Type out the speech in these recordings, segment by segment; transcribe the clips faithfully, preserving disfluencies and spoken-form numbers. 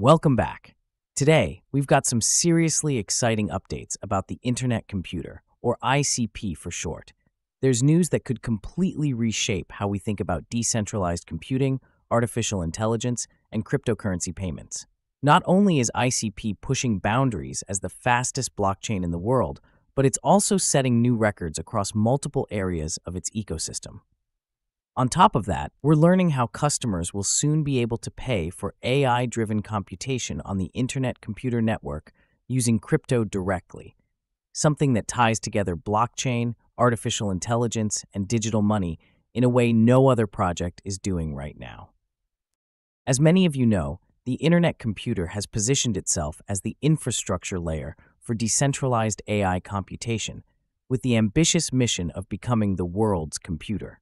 Welcome back. Today, we've got some seriously exciting updates about the Internet Computer, or I C P for short. There's news that could completely reshape how we think about decentralized computing, artificial intelligence, and cryptocurrency payments. Not only is I C P pushing boundaries as the fastest blockchain in the world, but it's also setting new records across multiple areas of its ecosystem. On top of that, we're learning how customers will soon be able to pay for A I-driven computation on the Internet Computer Network using crypto directly, something that ties together blockchain, artificial intelligence, and digital money in a way no other project is doing right now. As many of you know, the Internet Computer has positioned itself as the infrastructure layer for decentralized A I computation, with the ambitious mission of becoming the world's computer.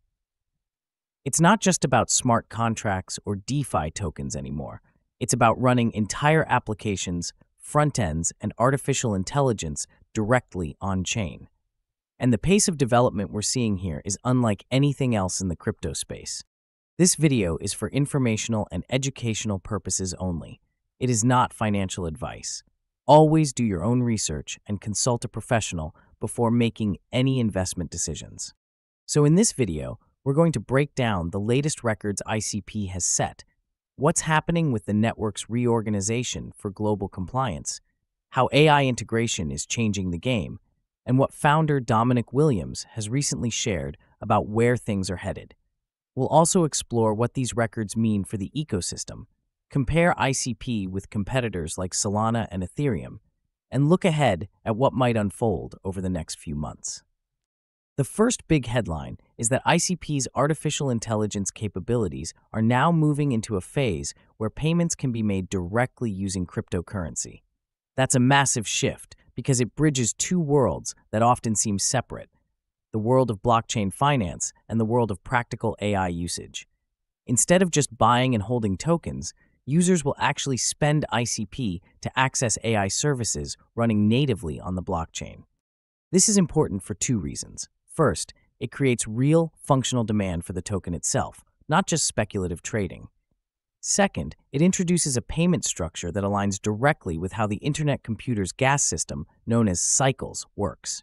It's not just about smart contracts or DeFi tokens anymore. It's about running entire applications, front ends, and artificial intelligence directly on-chain. And the pace of development we're seeing here is unlike anything else in the crypto space. This video is for informational and educational purposes only. It is not financial advice. Always do your own research and consult a professional before making any investment decisions. So in this video, we're going to break down the latest records I C P has set, what's happening with the network's reorganization for global compliance, how A I integration is changing the game, and what founder Dominic Williams has recently shared about where things are headed. We'll also explore what these records mean for the ecosystem, compare I C P with competitors like Solana and Ethereum, and look ahead at what might unfold over the next few months. The first big headline is that I C P's artificial intelligence capabilities are now moving into a phase where payments can be made directly using cryptocurrency. That's a massive shift because it bridges two worlds that often seem separate: the world of blockchain finance and the world of practical A I usage. Instead of just buying and holding tokens, users will actually spend I C P to access A I services running natively on the blockchain. This is important for two reasons. First, it creates real, functional demand for the token itself, not just speculative trading. Second, it introduces a payment structure that aligns directly with how the Internet Computer's gas system, known as Cycles, works.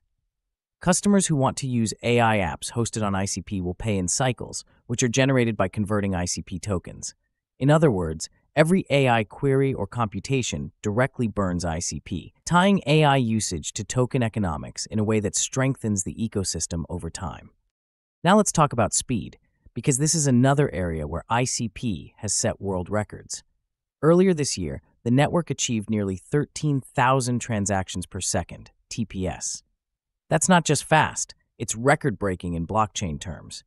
Customers who want to use A I apps hosted on I C P will pay in Cycles, which are generated by converting I C P tokens. In other words, every A I query or computation directly burns I C P, tying A I usage to token economics in a way that strengthens the ecosystem over time. Now let's talk about speed, because this is another area where I C P has set world records. Earlier this year, the network achieved nearly thirteen thousand transactions per second, T P S. That's not just fast, it's record-breaking in blockchain terms.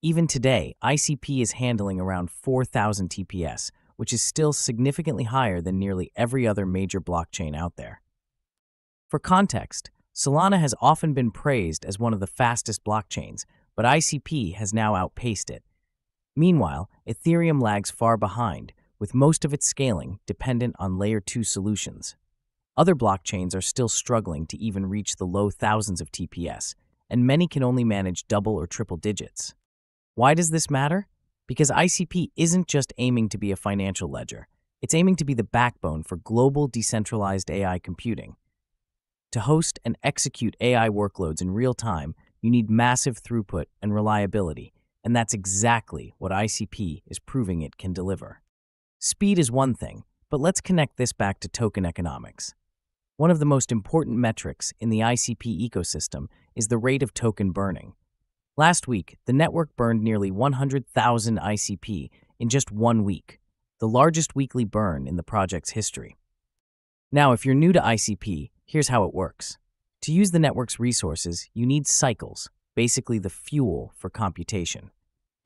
Even today, I C P is handling around four thousand T P S, which is still significantly higher than nearly every other major blockchain out there. For context, Solana has often been praised as one of the fastest blockchains, but I C P has now outpaced it. Meanwhile, Ethereum lags far behind, with most of its scaling dependent on layer two solutions. Other blockchains are still struggling to even reach the low thousands of T P S, and many can only manage double or triple digits. Why does this matter? Because I C P isn't just aiming to be a financial ledger, it's aiming to be the backbone for global decentralized A I computing. To host and execute A I workloads in real time, you need massive throughput and reliability, and that's exactly what I C P is proving it can deliver. Speed is one thing, but let's connect this back to token economics. One of the most important metrics in the I C P ecosystem is the rate of token burning. Last week, the network burned nearly one hundred thousand I C P in just one week, the largest weekly burn in the project's history. Now, if you're new to I C P, here's how it works. To use the network's resources, you need cycles, basically the fuel for computation.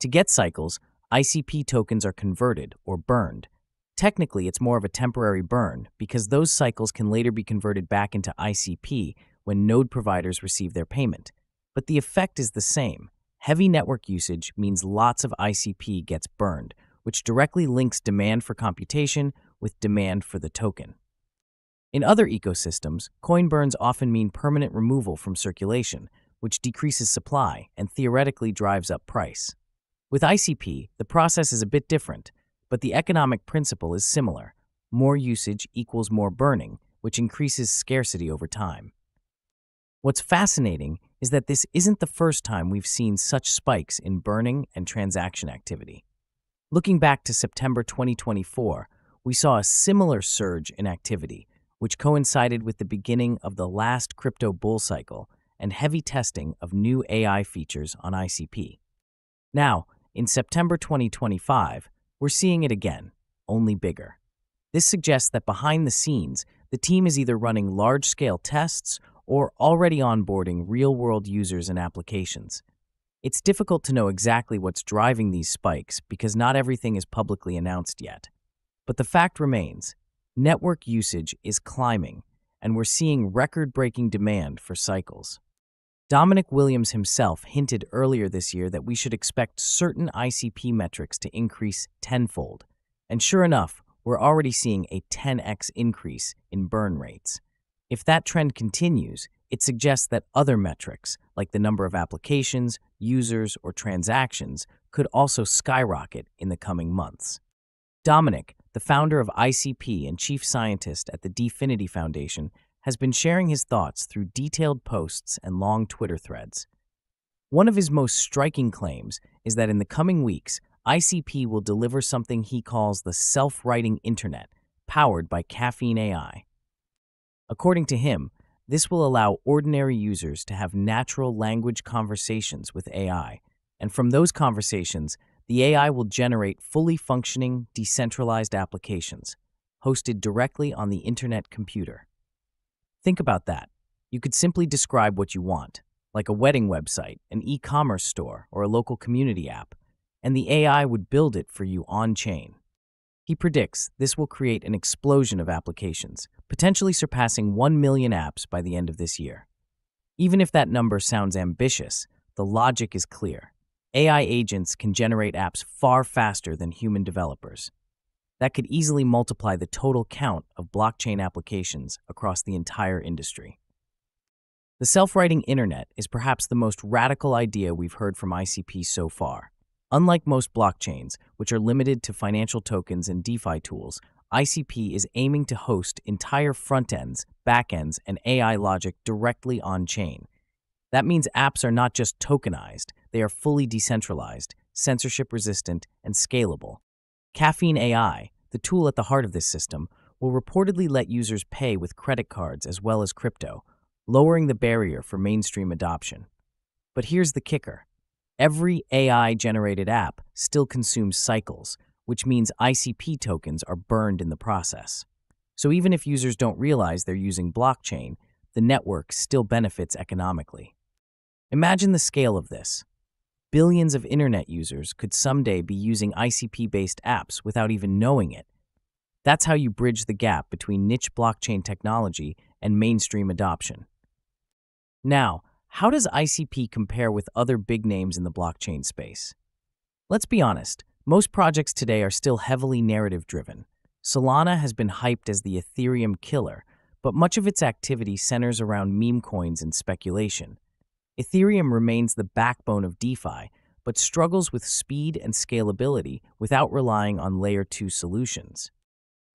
To get cycles, I C P tokens are converted or burned. Technically, it's more of a temporary burn because those cycles can later be converted back into I C P when node providers receive their payment. But the effect is the same. Heavy network usage means lots of I C P gets burned, which directly links demand for computation with demand for the token. In other ecosystems, coin burns often mean permanent removal from circulation, which decreases supply and theoretically drives up price. With I C P, the process is a bit different, but the economic principle is similar. more usage equals more burning, which increases scarcity over time. What's fascinating is that this isn't the first time we've seen such spikes in burning and transaction activity. Looking back to September twenty twenty-four, we saw a similar surge in activity, which coincided with the beginning of the last crypto bull cycle and heavy testing of new A I features on I C P. Now, in September twenty twenty-five, we're seeing it again, only bigger. This suggests that behind the scenes, the team is either running large-scale tests or already onboarding real-world users and applications. It's difficult to know exactly what's driving these spikes because not everything is publicly announced yet. But the fact remains, network usage is climbing, and we're seeing record-breaking demand for cycles. Dominic Williams himself hinted earlier this year that we should expect certain I C P metrics to increase tenfold, and sure enough, we're already seeing a ten X increase in burn rates. If that trend continues, it suggests that other metrics, like the number of applications, users, or transactions, could also skyrocket in the coming months. Dominic, the founder of I C P and chief scientist at the DFINITY Foundation, has been sharing his thoughts through detailed posts and long Twitter threads. One of his most striking claims is that in the coming weeks, I C P will deliver something he calls the self-writing internet, powered by Caffeine A I. According to him, this will allow ordinary users to have natural language conversations with A I, and from those conversations, the A I will generate fully functioning, decentralized applications, hosted directly on the Internet computer. Think about that. You could simply describe what you want, like a wedding website, an e-commerce store, or a local community app, and the A I would build it for you on-chain. He predicts this will create an explosion of applications, potentially surpassing one million apps by the end of this year. Even if that number sounds ambitious, the logic is clear. A I agents can generate apps far faster than human developers. That could easily multiply the total count of blockchain applications across the entire industry. The self-writing internet is perhaps the most radical idea we've heard from I C P so far. Unlike most blockchains, which are limited to financial tokens and DeFi tools, I C P is aiming to host entire front-ends, back-ends, and A I logic directly on-chain. That means apps are not just tokenized, they are fully decentralized, censorship-resistant, and scalable. Caffeine A I, the tool at the heart of this system, will reportedly let users pay with credit cards as well as crypto, lowering the barrier for mainstream adoption. But here's the kicker. Every A I-generated app still consumes cycles, which means I C P tokens are burned in the process. So even if users don't realize they're using blockchain, the network still benefits economically. Imagine the scale of this. Billions of internet users could someday be using I C P-based apps without even knowing it. That's how you bridge the gap between niche blockchain technology and mainstream adoption. Now, how does I C P compare with other big names in the blockchain space? Let's be honest, most projects today are still heavily narrative-driven. Solana has been hyped as the Ethereum killer, but much of its activity centers around meme coins and speculation. Ethereum remains the backbone of DeFi, but struggles with speed and scalability without relying on layer two solutions.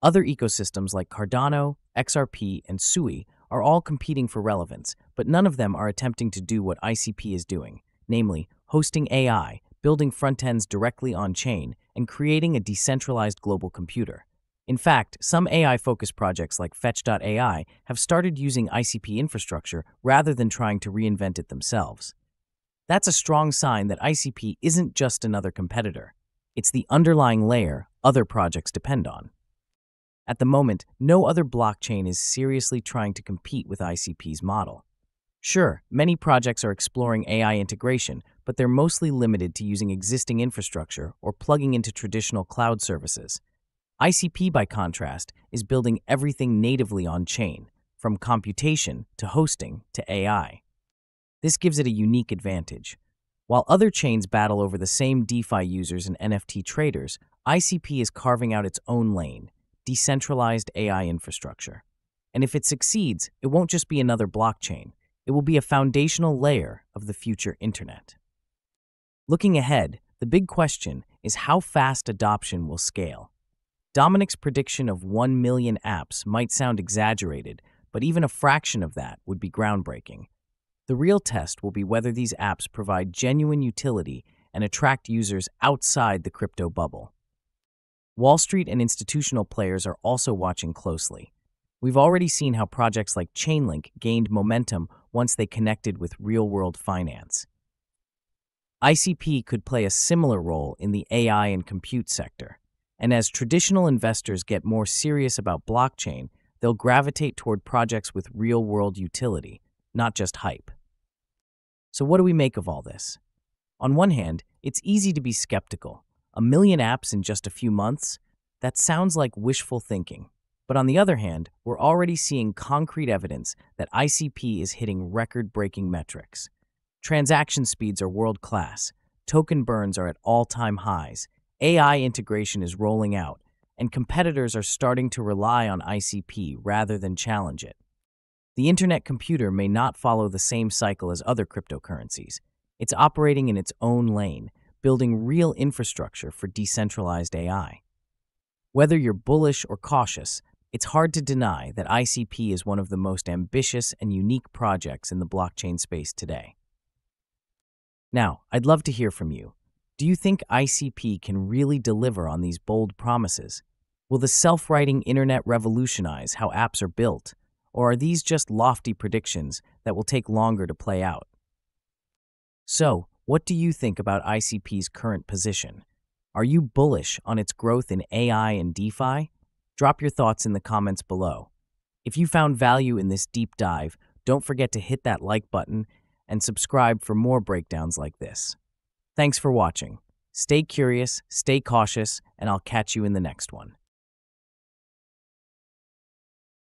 Other ecosystems like Cardano, X R P, and S U I are all competing for relevance, but none of them are attempting to do what I C P is doing, namely hosting A I, building front-ends directly on-chain, and creating a decentralized global computer. In fact, some A I-focused projects like Fetch dot A I have started using I C P infrastructure rather than trying to reinvent it themselves. That's a strong sign that I C P isn't just another competitor. It's the underlying layer other projects depend on. At the moment, no other blockchain is seriously trying to compete with I C P's model. Sure, many projects are exploring A I integration, but they're mostly limited to using existing infrastructure or plugging into traditional cloud services. I C P, by contrast, is building everything natively on-chain, from computation to hosting to A I. This gives it a unique advantage. While other chains battle over the same DeFi users and N F T traders, I C P is carving out its own lane, decentralized A I infrastructure. And if it succeeds, it won't just be another blockchain. It will be a foundational layer of the future internet. Looking ahead, the big question is how fast adoption will scale. Dominic's prediction of one million apps might sound exaggerated, but even a fraction of that would be groundbreaking. The real test will be whether these apps provide genuine utility and attract users outside the crypto bubble. Wall Street and institutional players are also watching closely. We've already seen how projects like Chainlink gained momentum once they connected with real-world finance. I C P could play a similar role in the A I and compute sector, and as traditional investors get more serious about blockchain, they'll gravitate toward projects with real-world utility, not just hype. So what do we make of all this? On one hand, it's easy to be skeptical. A million apps in just a few months? That sounds like wishful thinking. But on the other hand, we're already seeing concrete evidence that I C P is hitting record-breaking metrics. Transaction speeds are world-class, token burns are at all-time highs, A I integration is rolling out, and competitors are starting to rely on I C P rather than challenge it. The Internet Computer may not follow the same cycle as other cryptocurrencies. It's operating in its own lane, building real infrastructure for decentralized A I. Whether you're bullish or cautious, it's hard to deny that I C P is one of the most ambitious and unique projects in the blockchain space today. Now, I'd love to hear from you. Do you think I C P can really deliver on these bold promises? Will the self-writing internet revolutionize how apps are built, or are these just lofty predictions that will take longer to play out? So, what do you think about I C P's current position? Are you bullish on its growth in A I and DeFi? Drop your thoughts in the comments below. If you found value in this deep dive, don't forget to hit that like button and subscribe for more breakdowns like this. Thanks for watching. Stay curious, stay cautious, and I'll catch you in the next one.